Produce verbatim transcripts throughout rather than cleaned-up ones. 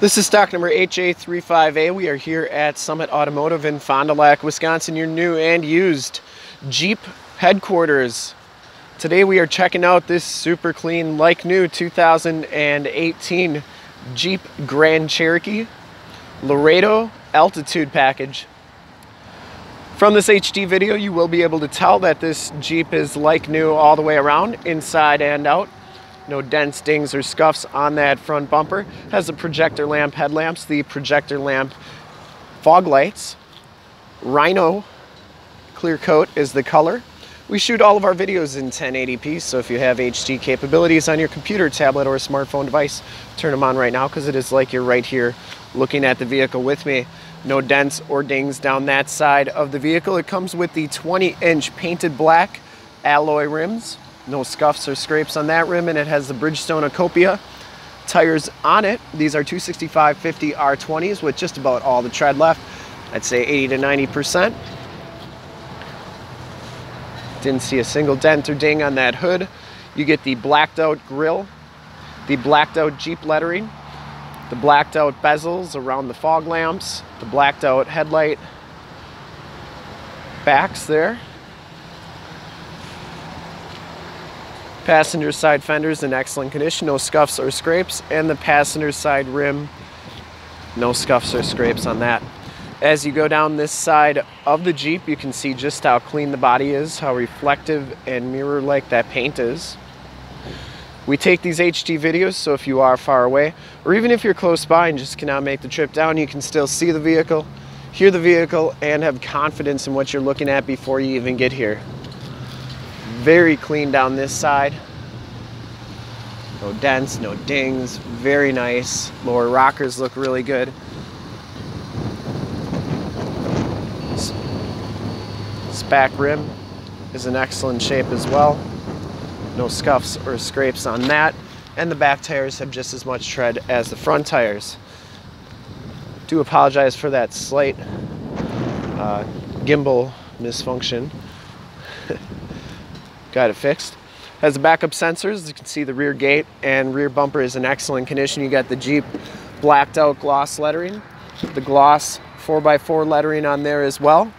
This is stock number H A three five A. We are here at Summit Automotive in Fond du Lac, Wisconsin, your new and used Jeep headquarters. Today we are checking out this super clean, like new two thousand eighteen Jeep Grand Cherokee Laredo Altitude Package. From this H D video, you will be able to tell that this Jeep is like new all the way around, inside and out. No dents, dings, or scuffs on that front bumper. Has the projector lamp headlamps, the projector lamp fog lights. Rhino clear coat is the color. We shoot all of our videos in ten eighty p, so if you have H D capabilities on your computer, tablet, or smartphone device, turn them on right now because it is like you're right here looking at the vehicle with me. No dents or dings down that side of the vehicle. It comes with the twenty inch painted black alloy rims. No scuffs or scrapes on that rim, and it has the Bridgestone Ecopia tires on it. These are two sixty-five fifty R twenties with just about all the tread left. I'd say eighty to ninety percent. Didn't see a single dent or ding on that hood. You get the blacked out grille, the blacked out Jeep lettering, the blacked out bezels around the fog lamps, the blacked out headlight backs there. Passenger side fenders in excellent condition, no scuffs or scrapes, and the passenger side rim, no scuffs or scrapes on that. As you go down this side of the Jeep, you can see just how clean the body is, how reflective and mirror-like that paint is. We take these H D videos, so if you are far away, or even if you're close by and just cannot make the trip down, you can still see the vehicle, hear the vehicle, and have confidence in what you're looking at before you even get here. Very clean down this side. No dents, no dings, very nice. Lower rockers look really good. This back rim is in excellent shape as well. No scuffs or scrapes on that. And the back tires have just as much tread as the front tires. Do apologize for that slight uh, gimbal misfunction. Got it fixed. Has the backup sensors. You can see the rear gate and rear bumper is in excellent condition. You got the Jeep blacked out gloss lettering, the gloss four by four lettering on there as well.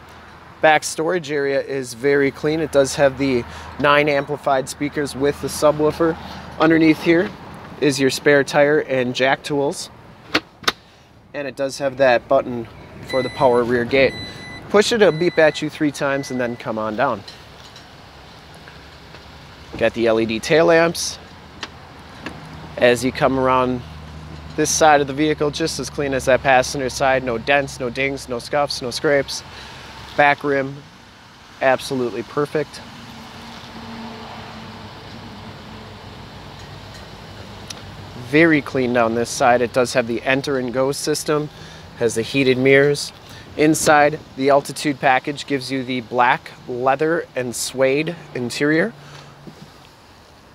Back storage area is very clean. It does have the nine amplified speakers with the subwoofer. Underneath here is your spare tire and jack tools, and it does have that button for the power rear gate. Push it, it'll beep at you three times and then come on down. Got the L E D tail lamps. As you come around this side of the vehicle, just as clean as that passenger side. No dents, no dings, no scuffs, no scrapes. Back rim, absolutely perfect. Very clean down this side. It does have the enter and go system. Has the heated mirrors. Inside, the altitude package gives you the black leather and suede interior.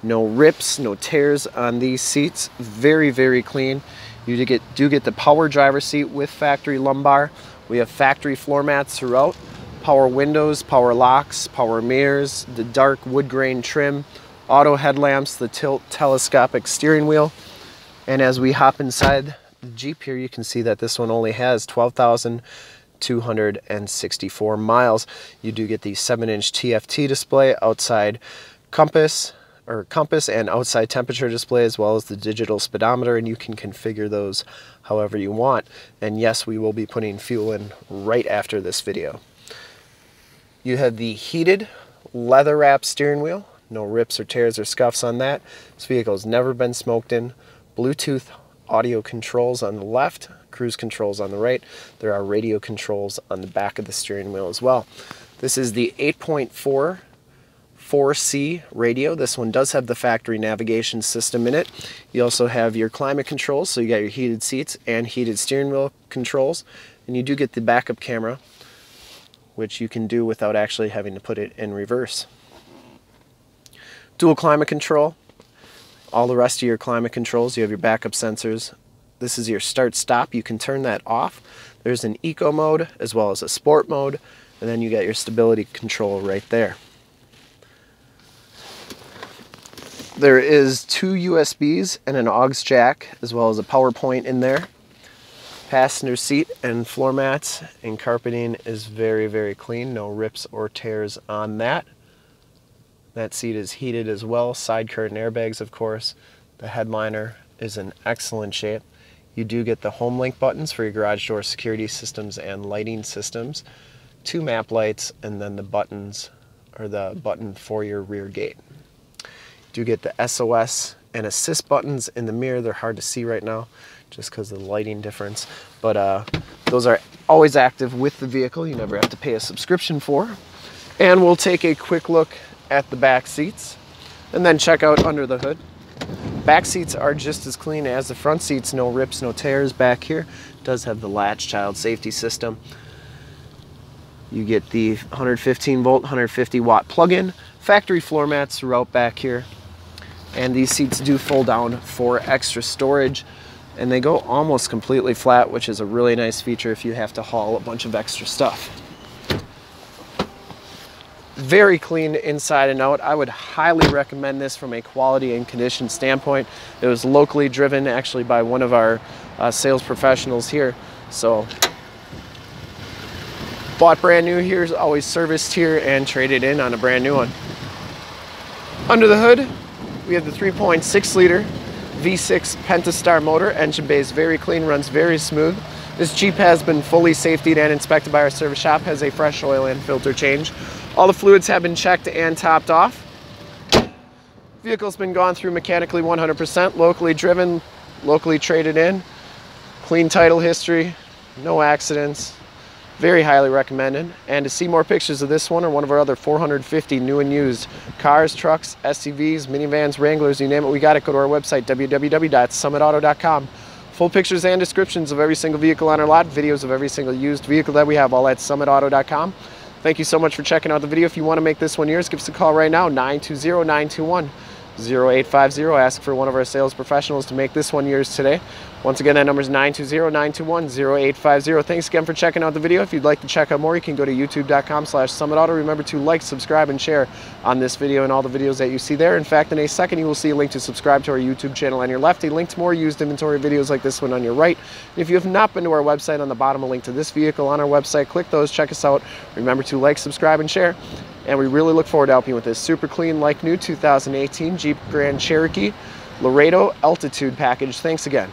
No rips, no tears on these seats. Very, very clean. You do get, do get the power driver seat with factory lumbar. We have factory floor mats throughout. Power windows, power locks, power mirrors, the dark wood grain trim, auto headlamps, the tilt telescopic steering wheel. And as we hop inside the Jeep here, you can see that this one only has twelve thousand two hundred sixty-four miles. You do get the seven inch T F T display, outside compass, or compass and outside temperature display, as well as the digital speedometer, and you can configure those however you want. And yes, we will be putting fuel in right after this video. You have the heated leather wrapped steering wheel, no rips or tears or scuffs on that. This vehicle has never been smoked in. Bluetooth audio controls on the left, cruise controls on the right. There are radio controls on the back of the steering wheel as well. This is the eight point four four C radio. This one does have the factory navigation system in it. You also have your climate controls, so you got your heated seats and heated steering wheel controls, and you do get the backup camera, which you can do without actually having to put it in reverse. Dual climate control, all the rest of your climate controls. You have your backup sensors. This is your start stop. You can turn that off. There's an eco mode as well as a sport mode, and then you got your stability control right there. There is two U S Bs and an aux jack, as well as a power point in there. Passenger seat and floor mats and carpeting is very, very clean. No rips or tears on that. That seat is heated as well. Side curtain airbags, of course. The headliner is in excellent shape. You do get the home link buttons for your garage door security systems and lighting systems, two map lights, and then the buttons, or the button for your rear gate. You do get the S O S and assist buttons in the mirror. They're hard to see right now just because of the lighting difference, but uh, those are always active with the vehicle. You never have to pay a subscription for. And we'll take a quick look at the back seats and then check out under the hood. Back seats are just as clean as the front seats. No rips, no tears back here. It does have the latch child safety system. You get the one hundred fifteen volt, one hundred fifty watt plug-in, factory floor mats throughout back here. And these seats do fold down for extra storage, and they go almost completely flat, which is a really nice feature if you have to haul a bunch of extra stuff. Very clean inside and out. I would highly recommend this from a quality and condition standpoint. It was locally driven, actually, by one of our uh, sales professionals here. So bought brand new here, always serviced here, and traded in on a brand new one. Under the hood, we have the three point six liter V six Pentastar motor. Engine bay is very clean, runs very smooth. This Jeep has been fully safetied and inspected by our service shop, has a fresh oil and filter change. All the fluids have been checked and topped off. Vehicle's been gone through mechanically one hundred percent, locally driven, locally traded in, clean title history, no accidents, very highly recommended. And to see more pictures of this one or one of our other four hundred fifty new and used cars, trucks, S U Vs, minivans, Wranglers, you name it, we got it. Go to our website, w w w dot summit auto dot com. Full pictures and descriptions of every single vehicle on our lot, videos of every single used vehicle that we have, all at summit auto dot com. Thank you so much for checking out the video. If you want to make this one yours, give us a call right now, nine two zero, nine two one, zero eight five zero. Ask for one of our sales professionals to make this one yours today. Once again, that number is nine two zero, nine two one, zero eight five zero. Thanks again for checking out the video. If you'd like to check out more, you can go to youtube dot com slash summit auto. Remember to like, subscribe, and share on this video and all the videos that you see there. In fact, in a second, you will see a link to subscribe to our YouTube channel on your left, a link to more used inventory videos like this one on your right. And if you have not been to our website, on the bottom, a link to this vehicle on our website. Click those, check us out. Remember to like, subscribe, and share. And we really look forward to helping you with this super clean, like new two thousand eighteen Jeep Grand Cherokee Laredo Altitude Package. Thanks again.